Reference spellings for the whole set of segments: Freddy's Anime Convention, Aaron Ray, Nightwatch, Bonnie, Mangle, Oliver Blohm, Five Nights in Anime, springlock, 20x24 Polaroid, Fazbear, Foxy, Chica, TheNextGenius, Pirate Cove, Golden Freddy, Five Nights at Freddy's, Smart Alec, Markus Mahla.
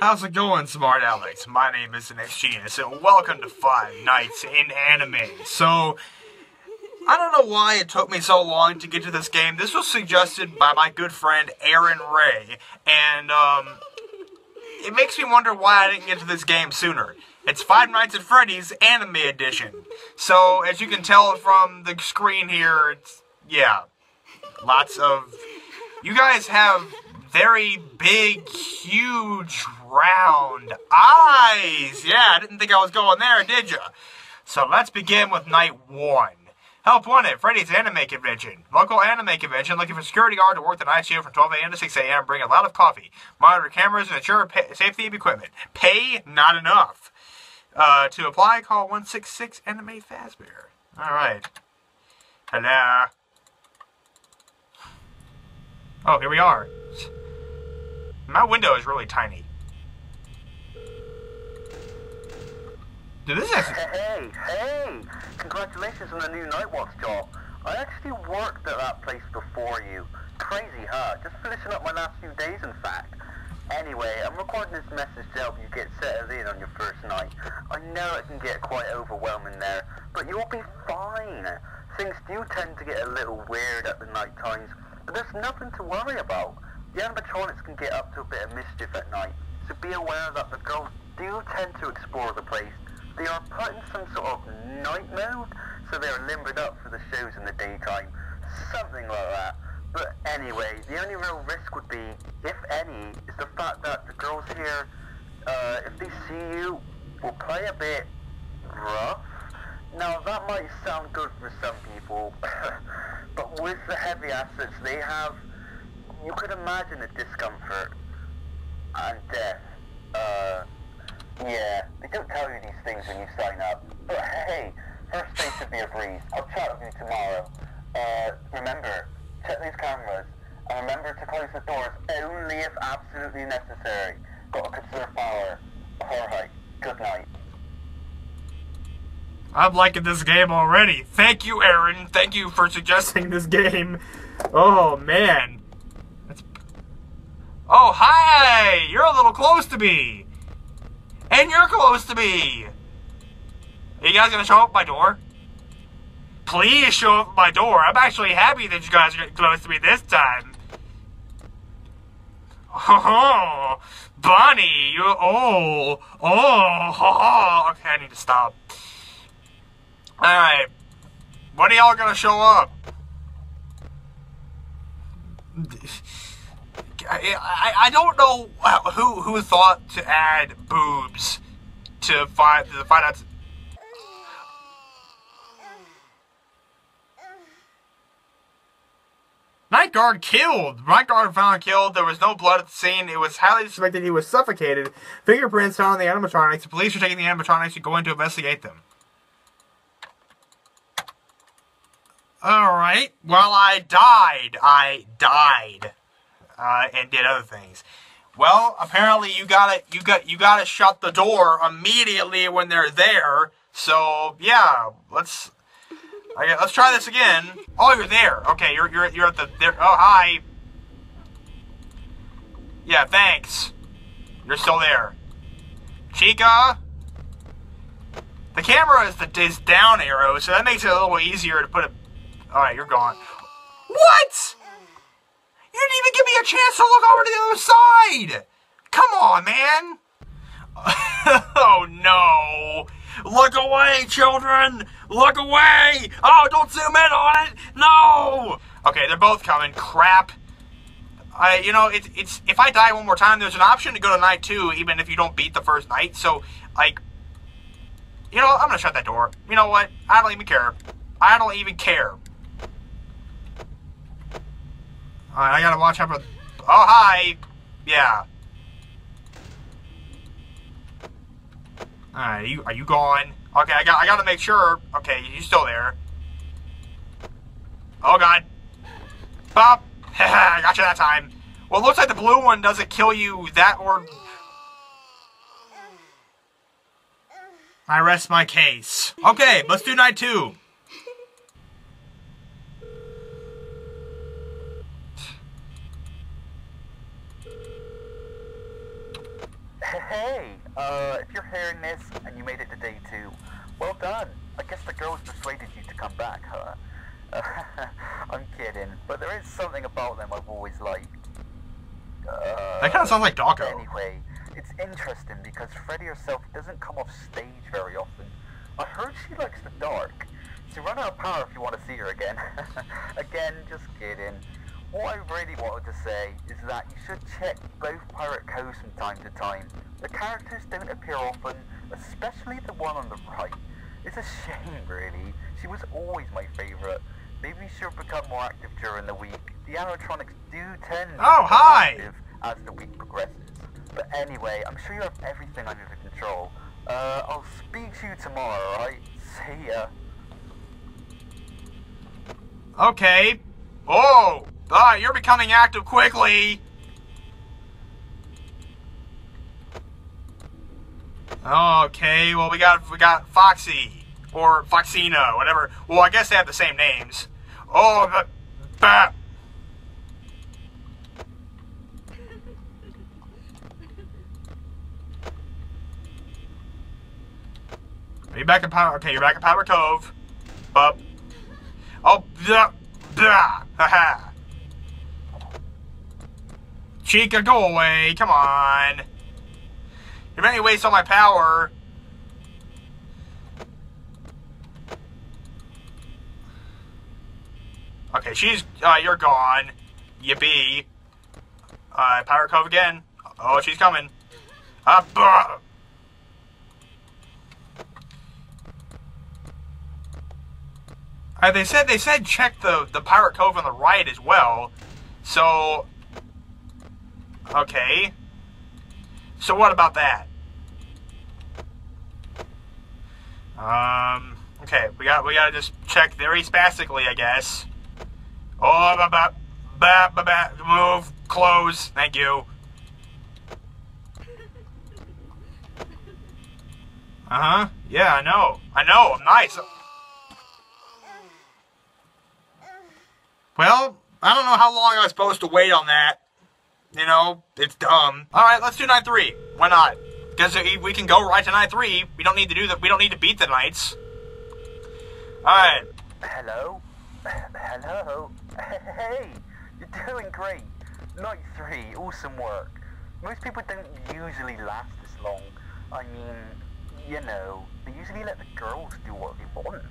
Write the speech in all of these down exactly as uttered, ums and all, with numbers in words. How's it going, smart Alex? My name is the Next Genius, and welcome to Five Nights in Anime. So, I don't know why it took me so long to get to this game. This was suggested by my good friend Aaron Ray, and um, it makes me wonder why I didn't get to this game sooner. It's Five Nights at Freddy's Anime Edition. So, as you can tell from the screen here, it's, yeah, lots of... You guys have very big, huge, round eyes. Yeah, I didn't think I was going there, did ya? So, let's begin with night one. Help wanted, Freddy's Anime Convention. Local anime convention looking for security guard to work the night shift from twelve A M to six A M Bring a lot of coffee. Monitor cameras and ensure safety of equipment. Pay not enough. Uh, to apply, call one six six anime fazbear. Alright. Hello. Oh, here we are. My window is really tiny. Dude, this is... Hey, hey! Congratulations on the new Nightwatch job. I actually worked at that place before you. Crazy, huh? Just finishing up my last few days, in fact. Anyway, I'm recording this message to help you get settled in on your first night. I know it can get quite overwhelming there, but you'll be fine. Things do tend to get a little weird at the night times, but there's nothing to worry about. The animatronics can get up to a bit of mischief at night, so be aware that the girls do tend to explore the place. They are put in some sort of night mode, so they are limbered up for the shows in the daytime. Something like that. But anyway, the only real risk would be, if any, is the fact that the girls here, uh, if they see you, will play a bit rough. Now that might sound good for some people, but with the heavy assets they have, you could imagine the discomfort and death. Uh, yeah, they don't tell you these things when you sign up. But hey, first day should be a breeze. I'll chat with you tomorrow. Uh, remember, check these cameras, and remember to close the doors only if absolutely necessary. Gotta conserve power. Alright, good night. I'm liking this game already. Thank you, Aaron. Thank you for suggesting this game. Oh, man. That's... Oh, hi! You're a little close to me. And you're close to me. Are you guys gonna show up at my door? Please show up at my door. I'm actually happy that you guys are close to me this time. Oh, Bonnie, you, oh, oh, oh, okay, I need to stop. Alright, when are y'all gonna show up? I, I, I don't know who who thought to add boobs to find, to find out... Night guard killed! Night guard found killed. There was no blood at the scene. It was highly suspected he was suffocated. Fingerprints found on the animatronics. The police are taking the animatronics and going to investigate them. Alright. Well, I died. I died. Uh, and did other things. Well, apparently you gotta, you got, you gotta shut the door immediately when they're there. So, yeah. Let's... Okay, let's try this again. Oh, you're there. Okay, you're you're you're at the there. Oh, hi. Yeah, thanks. You're still there, Chica. The camera is the is down arrow, so that makes it a little easier to put a. All right, you're gone. What? You didn't even give me a chance to look over to the other side. Come on, man. Oh no. Look away, children! Look away! Oh, don't zoom in on it! No! Okay, they're both coming. Crap. I, you know, it's, it's, if I die one more time, there's an option to go to night two, even if you don't beat the first night. So, like, you know, I'm gonna shut that door. You know what? I don't even care. I don't even care. Alright, I gotta watch out for... Oh, hi! Yeah. Alright, are you, are you gone? Okay, I got I gotta make sure. Okay, you still there. Oh god. Bop! I got you that time. Well, it looks like the blue one doesn't kill you that or... I rest my case. Okay, let's do night two. Hey, uh, if you're hearing this and you made it to day two, well done. I guess the girls persuaded you to come back, huh? Uh, I'm kidding, but there is something about them I've always liked. Uh, that kind of sounds like Doggo. Anyway, it's interesting because Freddy herself doesn't come off stage very often. I heard she likes the dark. So run out of power if you want to see her again. Again, just kidding. What I really wanted to say is that you should check both Pirate Coves from time to time. The characters don't appear often, especially the one on the right. It's a shame, really. She was always my favourite. Maybe she'll become more active during the week. The animatronics do tend to oh, hi. be active as the week progresses. But anyway, I'm sure you have everything under control. Uh, I'll speak to you tomorrow, alright? See ya. Okay. Oh! Ah, you're becoming active quickly! Okay, well we got we got Foxy or Foxino, whatever. Well, I guess they have the same names. Oh, but bah. Are you back in Power? Okay, you're back in Power Cove. Up. Oh, blah, blah, haha. Chica, go away! Come on. If any waste on my power. Okay, she's, uh, you're gone. Yippee. Uh, Power Cove again. Oh, she's coming. Uh, bah. Uh, they said, they said check the, the Pirate Cove on the right as well. So, okay. So what about that? Um, okay, we got we gotta just check very spastically, I guess. Oh, ba ba ba ba ba, move, close. Thank you. Uh huh. Yeah, I know. I know. I'm nice. Well, I don't know how long I was supposed to wait on that. You know, it's dumb. All right, let's do night three. Why not? Because we can go right to night three. We don't need to do that. We don't need to beat the nights. All right. Hello. Hello. Hey, you're doing great. Night three, awesome work. Most people don't usually last this long. I mean, you know, they usually let the girls do what they want.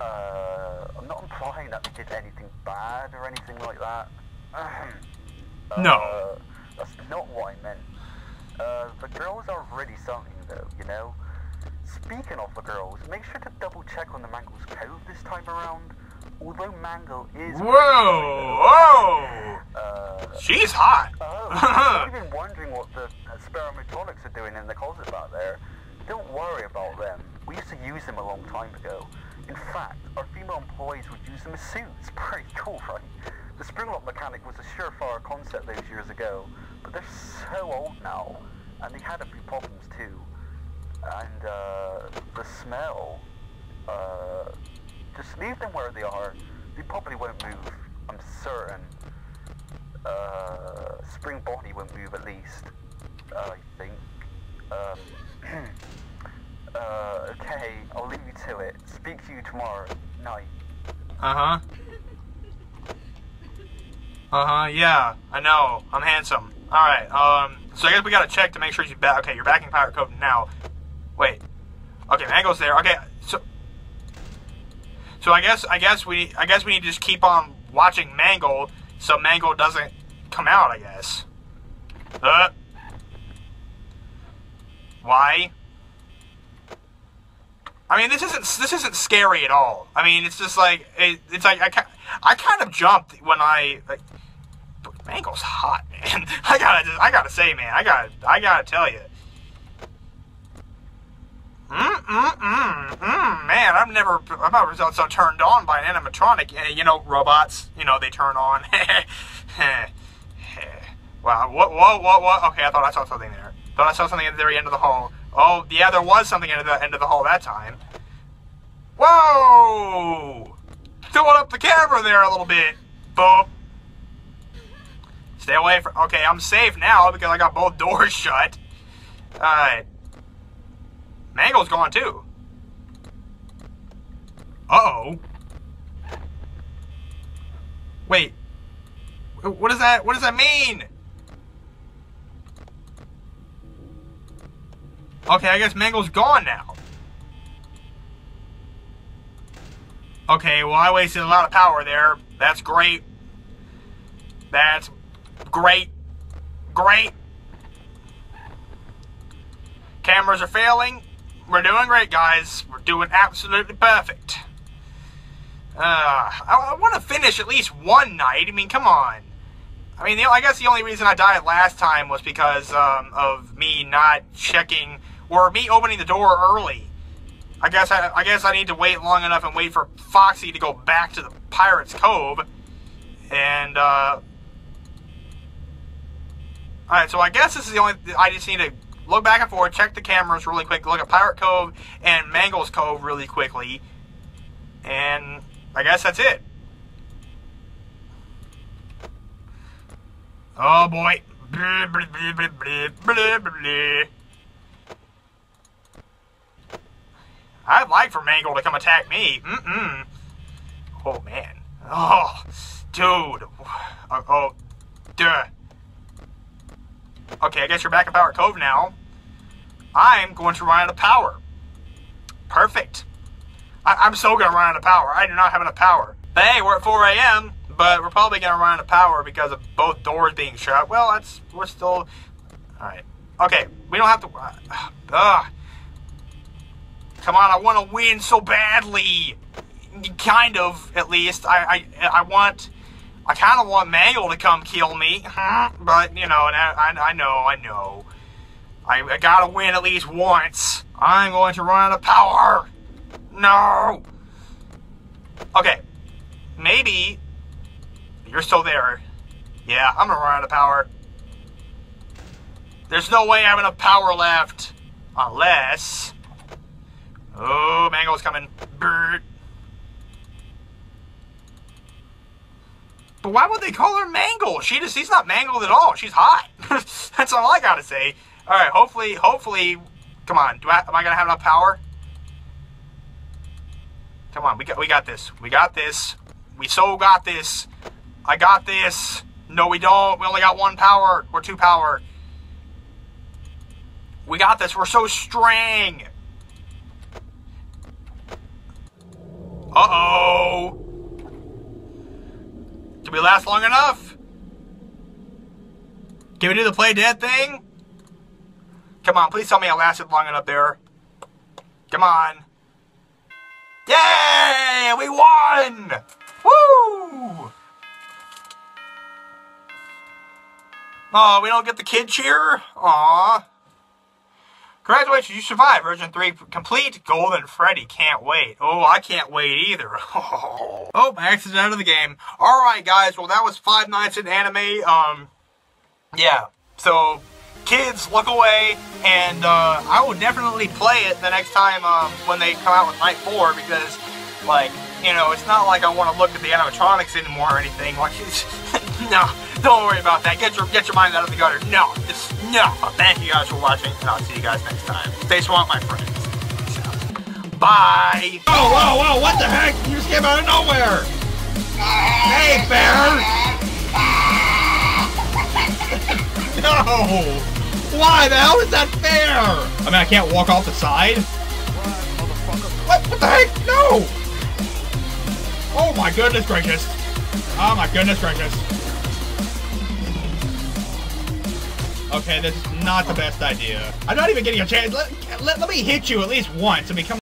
Uh, I'm not implying that they did anything bad or anything like that. Uh, no. That's not what I meant. Uh, the girls are really something, though, you know? Speaking of the girls, make sure to double-check on the Mangle's code this time around. Although Mangle is... Whoa! Whoa! Uh, She's hot! Oh, I've been wondering what the Sperametronics are doing in the closet back there. Don't worry about them. We used to use them a long time ago. In fact, our female employees would use them as suits. Pretty cool, right? The springlock mechanic was a surefire concept those years ago, but they're so old now, and they had a few problems too. And uh, the smell, uh, just leave them where they are. They probably won't move, I'm certain. Uh, Spring Bonnie won't move at least, uh, I think. Um, uh, okay, I'll leave you to it. Speak to you tomorrow night. Uh-huh. Uh-huh, yeah, I know. I'm handsome. Alright, um, so I guess we gotta check to make sure she's back. Okay, you're back in Pirate Cove now. Wait. Okay, Mangle's there. Okay, so... So I guess, I guess we, I guess we need to just keep on watching Mangle, so Mangle doesn't come out, I guess. Uh. Why? I mean, this isn't, this isn't scary at all. I mean, it's just like, it, it's like, I, I kind of jumped when I, like, Mangle's hot, man. I gotta, just, I gotta say, man, I gotta, I gotta tell you. Mm, mm, mm, mm, man, I've never, I've never felt so turned on by an animatronic. You know, robots, you know, they turn on. Wow, whoa, whoa, whoa, whoa. Okay, I thought I saw something there. Thought I saw something at the very end of the hall. Oh, yeah, there was something at the end of the hall that time. Whoa! Throwing up the camera there a little bit. Boop. Stay away from... Okay, I'm safe now because I got both doors shut. Uh, Mangle's gone too. Uh-oh. Wait. What does that, what does that mean? Okay, I guess Mangle's gone now. Okay, well I wasted a lot of power there. That's great. That's great. Great. Cameras are failing. We're doing great, guys. We're doing absolutely perfect. Uh, I, I want to finish at least one night. I mean, come on. I mean, the, I guess the only reason I died last time was because um, of me not checking, or me opening the door early. I guess I, I guess I need to wait long enough and wait for Foxy to go back to the Pirate's Cove. And, uh... alright, so I guess this is the only... I just need to look back and forth, check the cameras really quick, look at Pirate Cove and Mangle's Cove really quickly. And I guess that's it. Oh boy. Blah, blah, blah, blah, blah, blah, blah. I'd like for Mangle to come attack me. Mm-mm. Oh man. Oh, dude. Oh, oh, duh. Okay, I guess you're back at Pirate Cove now. I'm going to run out of power. Perfect. I I'm so going to run out of power. I do not have enough power. But hey, we're at four A M, but we're probably going to run out of power because of both doors being shut. Well, that's... We're still... Alright. Okay, we don't have to... Uh, ugh. Come on, I want to win so badly. Kind of, at least. I, I, I want... I kind of want Mangle to come kill me, but, you know, and I, I know, I know. I, I gotta win at least once. I'm going to run out of power. No! Okay. Maybe you're still there. Yeah, I'm gonna run out of power. There's no way I have enough power left. Unless... Oh, Mangle's coming. Brrr. But why would they call her Mangle? She just, she's not mangled at all. She's hot. That's all I gotta say. All right, hopefully, hopefully, come on. Do I, am I gonna have enough power? Come on, we got, we got this. We got this. We so got this. I got this. No, we don't. We only got one power. We're two power. We got this. We're so strong. Uh-oh. Did we last long enough? Can we do the play dead thing? Come on, please tell me I lasted long enough there. Come on. Yay! We won! Woo! Oh, we don't get the kid cheer? Aww. Congratulations, you survived. Version three complete. Golden Freddy, can't wait. Oh, I can't wait either. Oh, I exited out of the game. Alright, guys. Well, that was Five Nights in Anime. Um, yeah. So, kids, look away. And uh, I will definitely play it the next time um, when they come out with Night four. Because, like, you know, it's not like I want to look at the animatronics anymore or anything. Like, no, don't worry about that. Get your get your mind out of the gutter. No, just no. Thank you guys for watching, and I'll see you guys next time. Stay swamp, my friends. Bye. Oh, whoa, whoa, what the heck? You just came out of nowhere. Hey, bear. No. Why the hell is that fair? I mean, I can't walk off the side. What? What the heck? No. Oh my goodness gracious. Oh my goodness gracious. Okay, that's not the best idea. I'm not even getting a chance. Let, let, let me hit you at least once. I mean, come on.